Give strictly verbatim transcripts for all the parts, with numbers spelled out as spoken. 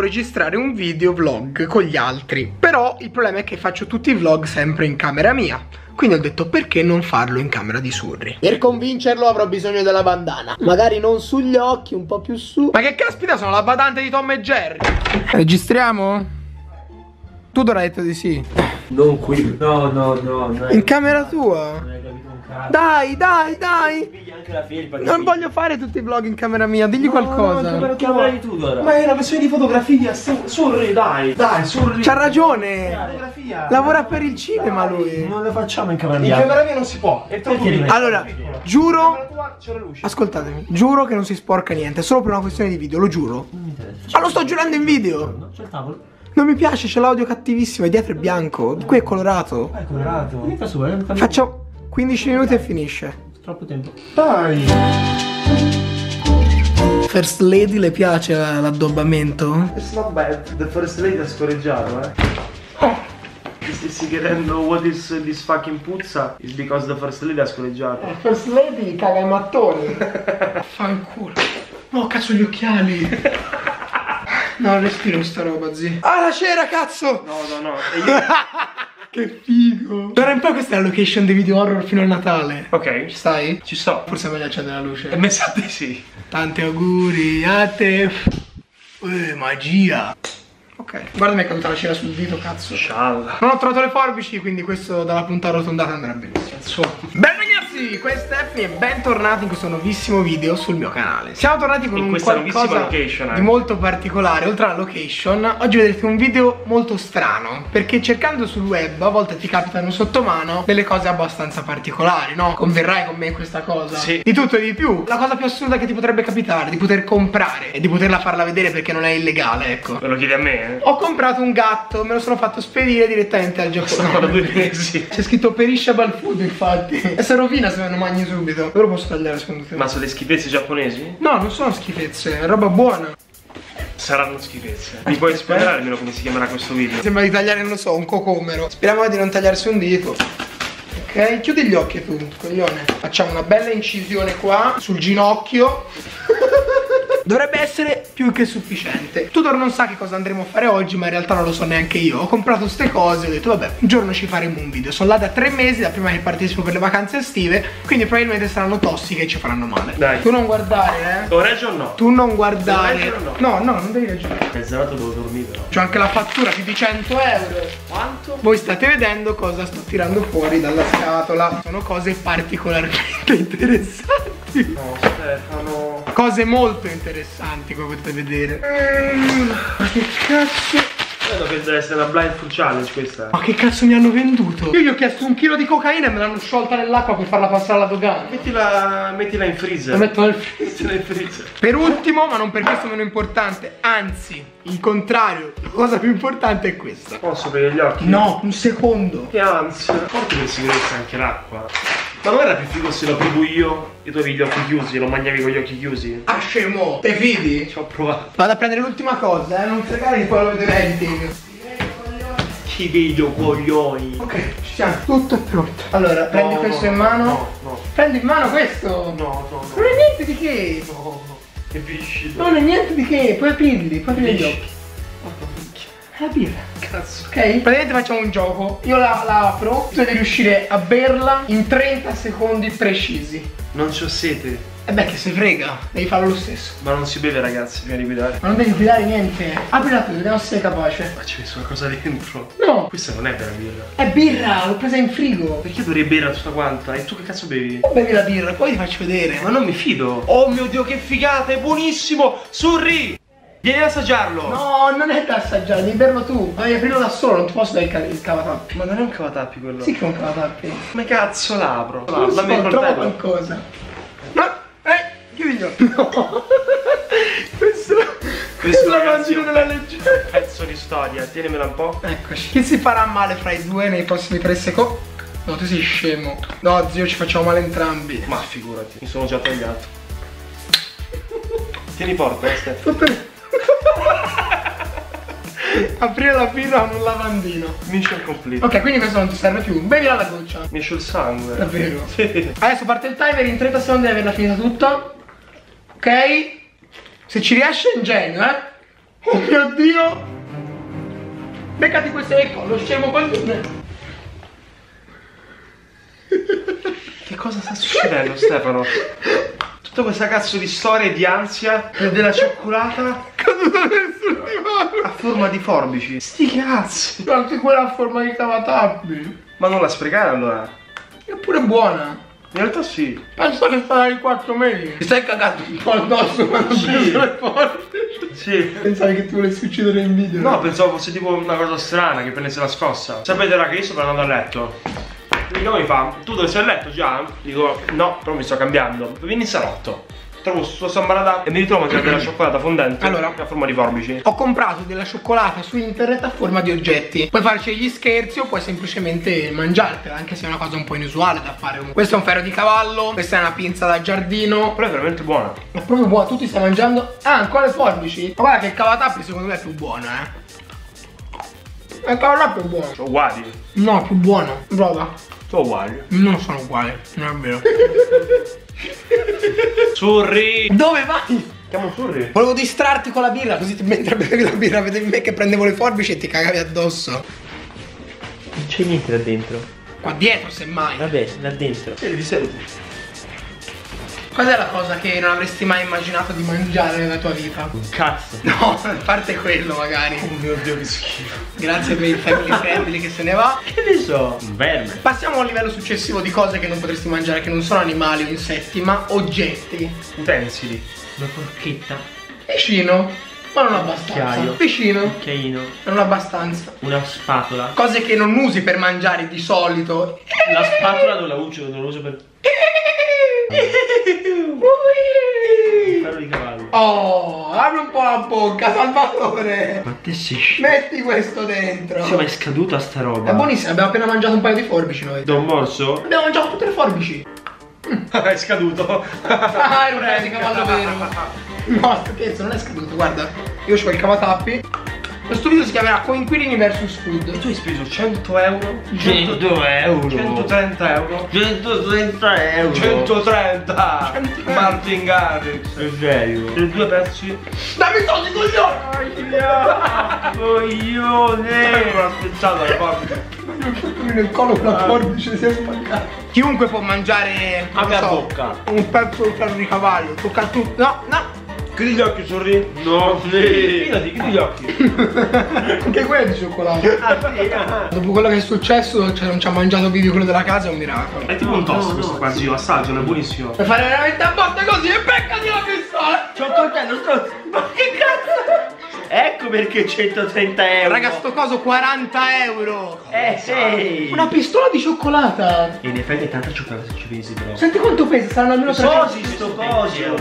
volevo registrare un video vlog con gli altri, però il problema è che faccio tutti i vlog sempre in camera mia, quindi ho detto perché non farlo in camera di Surry. Per convincerlo avrò bisogno della bandana, magari non sugli occhi, un po' più su. Ma che caspita, sono la badante di Tom e Jerry. Registriamo? Tu dovrai detto di sì. Non qui. No, no, no, no. In camera tua? Non hai capito un cazzo. Dai, dai, dai. Non voglio fare tutti i vlog in camera mia, digli no, qualcosa. No, camera di Tudor. Ma è una versione di fotografia, Surry, dai. Dai, Surry. C'ha ragione. Fotografia. Lavora per il cinema, dai, lui. Non lo facciamo in camera mia. In camera mia non si può. È troppo bello. Allora, giuro. Ascoltatemi, giuro che non si sporca niente, è solo per una questione di video, lo giuro. Ma lo sto giurando in video. C'è il tavolo. Non mi piace, c'è l'audio cattivissimo, è dietro è bianco, qui è colorato. Ah, è colorato. Facciamo quindici minuti e finisce. Troppo tempo. Dai! First Lady, le piace l'addobbamento? It's not bad, the First Lady ha scorreggiato, eh. Oh. Se si chiedendo what is this fucking puzza, is because the First Lady ha scorreggiato. La First Lady caga i mattoni. Fanculo. No, cazzo gli occhiali. No, respiro sta roba, zii. Ah, la cera, cazzo! No, no, no. Io... che figo. D'ora in poi questa è la location dei video horror fino a Natale. Ok. Ci stai? Ci sto. Forse è meglio accendere la luce. E mi sa di sì. Tanti auguri a te. Eh, magia. Ok. Guarda mi è caduta la cera sul dito, cazzo. Scialla. Non ho trovato le forbici, quindi questo dalla punta arrotondata andrà benissimo. Insomma. Beh, ragazzi, questa è Steffi e bentornati in questo nuovissimo video sul mio canale. Siamo tornati con in un qualcosa location, eh. di molto particolare. Oltre alla location, oggi vedrete un video molto strano, perché cercando sul web a volte ti capitano sotto mano delle cose abbastanza particolari, no? Converrai con me in questa cosa? Sì. Di tutto e di più. La cosa più assurda che ti potrebbe capitare, di poter comprare e di poterla farla vedere perché non è illegale, ecco. Me lo chiedi a me, eh? Ho comprato un gatto, me lo sono fatto spedire direttamente al Giappone. Due mesi. C'è scritto perishable food, infatti. Rovina se non mangi subito. Però posso tagliare secondo te? Ma sono le schifezze giapponesi? No, non sono schifezze, è roba buona. Saranno schifezze. Mi puoi spiegare almeno come si chiamerà questo video? Sembra di tagliare, non lo so, un cocomero. Speriamo di non tagliarsi un dito. Ok, chiudi gli occhi tu, coglione. Facciamo una bella incisione qua, sul ginocchio. Dovrebbe essere più che sufficiente. Tudor non sa che cosa andremo a fare oggi, ma in realtà non lo so neanche io. Ho comprato ste cose, ho detto vabbè, un giorno ci faremo un video. Sono là da tre mesi, da prima che partecipo per le vacanze estive, quindi probabilmente saranno tossiche e ci faranno male. Dai. Tu non guardare, eh. Tu reggi o no? Tu non guardare. O no? No, no, non devi reggere. Pensato devo dormire però. C'ho anche la fattura più di cento euro. Quanto? Voi state vedendo cosa sto tirando fuori dalla scatola. Sono cose particolarmente interessanti. No, Stefano. Cose molto interessanti come potete vedere. Mm, ma che cazzo? Credo che deve essere una blindfold challenge questa. Ma che cazzo mi hanno venduto? Io gli ho chiesto un chilo di cocaina e me l'hanno sciolta nell'acqua per farla passare alla dogana. Mettila, mettila in freezer. La metto nel freezer. in freezer. Per ultimo, ma non per questo meno importante, anzi, il contrario, la cosa più importante è questa. Posso aprire gli occhi? No, un secondo. Che ansia. Porti per sicurezza anche l'acqua. Ma non era più figo se lo provo io e tu avevi gli occhi chiusi, lo mangiavi con gli occhi chiusi? Ah scemo, te fidi? Ci ho provato. Vado a prendere l'ultima cosa, eh, non fregare che poi lo diventi. Ti vedo coglioni. Ok, ci siamo, tutto è pronto. Allora, no, prendi no, questo no, in mano. No, no. Prendi in mano questo. No, no, no. Non è niente di che. No, no. Che viscido. Non è niente di che, puoi aprirli, puoi aprire gli occhi. La birra. Cazzo. Ok? Praticamente facciamo un gioco. Io la, la apro. Tu devi riuscire a berla in trenta secondi precisi. Non c'ho sete. E beh che se frega. Devi farlo lo stesso. Ma non si beve ragazzi prima di guidare. Ma non devi guidare niente. Aprila tu, vediamo se sei capace. Ma c'è messo qualcosa dentro. No. Questa non è vera birra. È birra, l'ho presa in frigo. Perché dovrei berla tutta quanta? E tu che cazzo bevi? O bevi la birra, poi ti faccio vedere. Ma non mi fido. Oh mio Dio che figata, è buonissimo. Surry. Vieni ad assaggiarlo! No, non è da assaggiare, devi berlo tu. Devi aprirlo da solo, non ti posso dare il, ca il cavatappi. Ma non è un cavatappi quello? Sì che è un cavatappi. Ma cazzo l'apro? Non la so, trova qualcosa. No! Eh! Chiudi gli occhi! No! Questo... Questo la immagino nella leggenda. Un pezzo di storia, tienemela un po'. Eccoci. Chi si farà male fra i due nei prossimi tre secondi? No, tu sei scemo. No, zio, ci facciamo male entrambi. Ma figurati, mi sono già tagliato. Tieni forte, eh, Stefano. Aprire la birra con un lavandino. Mission complete. Ok, quindi questo non ti serve più. Bevi alla goccia. Mi esce il sangue. Davvero? Sì. Adesso parte il timer, in trenta secondi devi averla finita tutta. Ok? Se ci riesce, ingegno, eh? Oh mio Dio! Beccati questo, ecco, lo scemo quanto me. Che cosa sta succedendo, Stefano? Tutta questa cazzo di storia e di ansia per della cioccolata caduta sul divano a forma di forbici. Sti cazzi! Anche quella a forma di cavatappi. Ma non la sprecare allora. È pure buona. In realtà sì. Penso che sarai quattro mesi. Ti stai cagando un po' addosso quando sì. Preso le porte. Sì. Pensavi che tu volessi uccidere il video. No, pensavo fosse tipo una cosa strana che prendesse la scossa. Sapete raga, io sono andato a letto. Il mio mi fa, tu dove sei a letto già? Dico, no, però mi sto cambiando. Vieni in salotto. Trovo sto sambarada e mi ritrovo che c'è della cioccolata fondente. Allora, a forma di forbici. Ho comprato della cioccolata su internet a forma di oggetti. Puoi farci gli scherzi o puoi semplicemente mangiartela, anche se è una cosa un po' inusuale da fare. Questo è un ferro di cavallo, questa è una pinza da giardino. Però è veramente buona. È proprio buona, tu ti stai mangiando. Ah, ancora le forbici? Ma guarda che il cavatappi secondo me è più buono, eh. Il cavatappi è buono. Sono uguali. No, più buono. Prova. Sono uguali. Non sono uguali, non è vero. Surry, dove vai? Chiamo Surry. Volevo distrarti con la birra, così mentre bevi la birra vedevi me che prendevo le forbici e ti cagavi addosso. Non c'è niente là dentro. Qua dietro semmai. Vabbè, là dentro. Sì, li senti. Cos'è la cosa che non avresti mai immaginato di mangiare nella tua vita? Un cazzo. No, a parte quello magari. Oh mio Dio, che schifo. Grazie per il family friendly che se ne va. Che ne so? Un verme. Passiamo a un livello successivo di cose che non potresti mangiare, che non sono animali o insetti, ma oggetti. Utensili. Una forchetta. Vicino, ma non abbastanza. Occhiaio. Vicino. Occhiaino. Ma non abbastanza. Una spatola. Cose che non usi per mangiare di solito. La spatola non la uso, non la uso per... Un ferro di cavallo. Oh, apri un po' la bocca, Salvatore. Ma te sei sci... Metti questo dentro. Sì, ma è scaduta sta roba. È buonissima, abbiamo appena mangiato un paio di forbici noi. Da un morso? Abbiamo mangiato tutte le forbici. È scaduto. Ah, è un ferro di cavallo vero. No, scherzo, non è scaduto, guarda. Io ho il cavatappi. Questo video si chiamerà Coinquilini versus Food. E tu hai speso cento euro? cento euro? centotrenta euro? centotrenta euro? centotrenta! Martin Garrix! Eugeo! E due pezzi? Dammi i soldi, coglione! Coglione! Stai con la spezzata le forbici! Mi ho fatto nel collo con la forbice, si è spaccata! Chiunque può mangiare... Apri la bocca! Un pezzo di ferro di cavallo, tocca tutto! No, no! Chiudi gli occhi, Surry. No, sì. Chiudi, chiudi gli occhi. Anche quello è di cioccolato. Ah, sì, ah. Dopo quello che è successo, cioè non ci ha mangiato video quello della casa, è un miracolo. È tipo un tosto no, questo no, quasi, io assaggio, è buonissimo. Per fare veramente a botte così e peccati la pistola. C'ho coltello, sto... Ma che cazzo? Ecco perché centotrenta euro. Raga, sto coso quaranta euro. Eh, sì. Una pistola di cioccolata. E in effetti è tanta cioccolata se ci pensi però. Senti quanto pesa, saranno almeno tre. Cosi sto coso.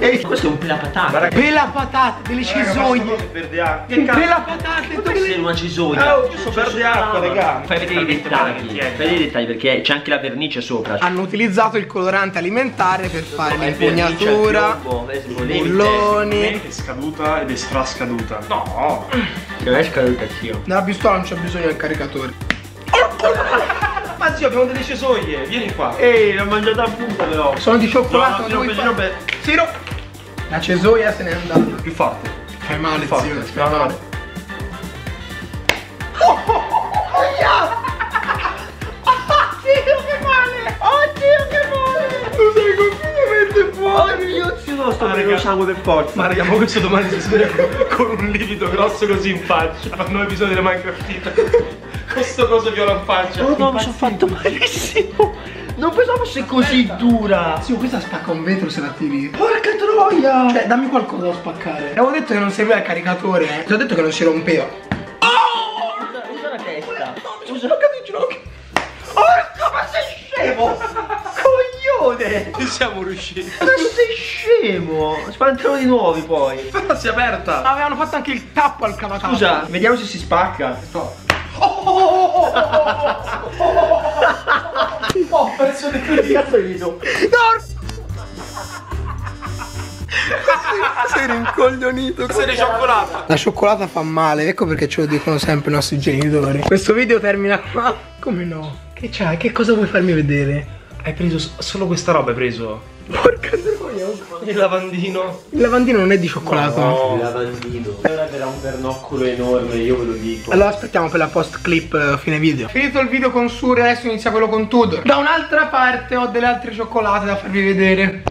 E questo è un pelapatate. Patate, pela patate, delle cisoie. Pela patate, dove sei una cisoia? Oh, io sono verde acqua, raga. Fai vedere i dettagli. Fai i dettagli perché c'è anche la vernice sopra. Hanno utilizzato il colorante alimentare per fare l'impugnatura. Bolloni. È scaduta ed è strascaduta. No, che è scaduta anch'io. Nella pistola non c'è bisogno del caricatore. Ma zio, abbiamo delle cisoie. Vieni qua. Ehi, l'ho mangiata a punta però. Sono di cioccolato. Siro. La cesoia se n'è andata. Più forte. Fai male, più forte. Zio, no, no. Oh, oh, oh, yeah. Oh, Dio, che male! Oh, Dio, che male! Tu sei completamente fuori! Io ci sono stato rilasciando del forza. Ma raga, ma questo domani si sveglia con un livido grosso così in faccia. Fanno l'episodio delle Minecraftita. Questo coso viola in faccia. Oh no, mi sono fatto malissimo! Non pensavo fosse così dura. Sì, questa spacca un vetro se la tiri. Porca troia. Cioè, dammi qualcosa da spaccare. Avevo detto che non serviva il caricatore. Ti ho detto che non si rompeva. Oh! Usa, usa la testa. Usa la testa. Porca, ma sei scemo. Coglione. Ci siamo riusciti. Ma sei scemo. Spantano di nuovi poi. Però si è aperta. Avevano fatto anche il tappo al cavatappi. Scusa, vediamo se si spacca. No. Ho perso di più di cazzo di viso. No! Sei rincoglionito. Sei di cioccolata. La cioccolata fa male, ecco perché ce lo dicono sempre i nostri genitori. Questo video termina qua. Come no? Che c'hai? Che cosa vuoi farmi vedere? Hai preso solo questa roba, hai preso? Porca troia. Il lavandino. Il lavandino non è di cioccolato. No, il lavandino. Era un bernoccolo enorme, io ve lo dico. Allora aspettiamo per la post clip fine video. Finito il video con Surry, adesso inizia quello con Tudor. Da un'altra parte ho delle altre cioccolate da farvi vedere.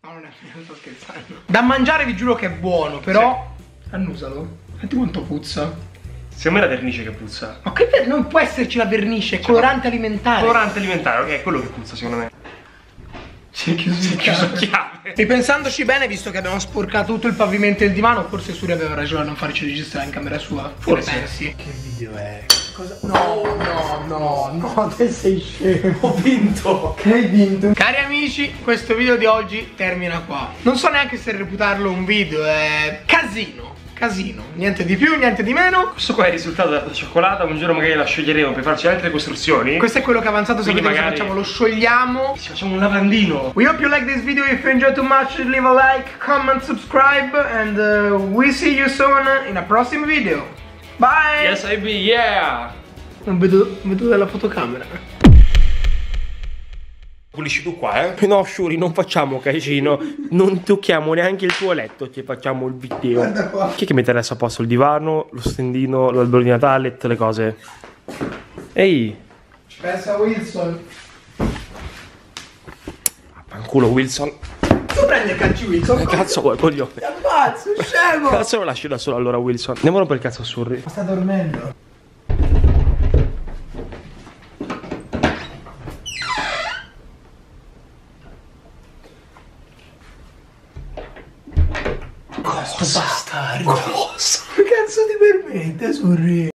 Ma non è, non sto scherzando. Da mangiare vi giuro che è buono, però sì. Annusalo. Senti quanto puzza. Secondo me è la vernice che puzza. Ma che per... non può esserci la vernice, è colorante alimentare. Colorante alimentare, ok, è quello che puzza secondo me. C'è chiuso, chiuso chiave. Ripensandoci bene, visto che abbiamo sporcato tutto il pavimento e il divano, forse Surry aveva ragione a non farci registrare in camera sua. Forse. Che pensi? Che video è? Cosa? No, no, no, no, te sei scemo. Ho vinto. Che hai vinto? Cari amici, questo video di oggi termina qua. Non so neanche se reputarlo un video, è casino. Casino, niente di più, niente di meno. Questo qua è il risultato della cioccolata. Un giorno magari la scioglieremo per farci altre costruzioni. Questo è quello che è avanzato, se quindi magari facciamo, lo sciogliamo, ci facciamo un lavandino. We hope you like this video. If you enjoyed too much, leave a like, comment, subscribe, and uh, we see you soon in a prossimo video. Bye. Yes I be, yeah. Non vedo, vedo dalla fotocamera. Pulisci tu qua, eh? No, Surry, non facciamo casino. Non tocchiamo neanche il tuo letto. Ci facciamo il video. Guarda qua. Chi è che mette adesso a posto il divano, lo stendino, l'albero di Natale, tutte le cose? Ehi. Ci pensa Wilson. Vaffanculo Wilson. Tu prendi il calcio Wilson. Cazzo vuoi, coglione? Ti ammazzo, scemo. Cazzo lo lasci da solo allora Wilson. Andiamo un po' il cazzo a Surry. Ma sta dormendo. Bastardo. Cosa? Che cazzo ti permette, Surry?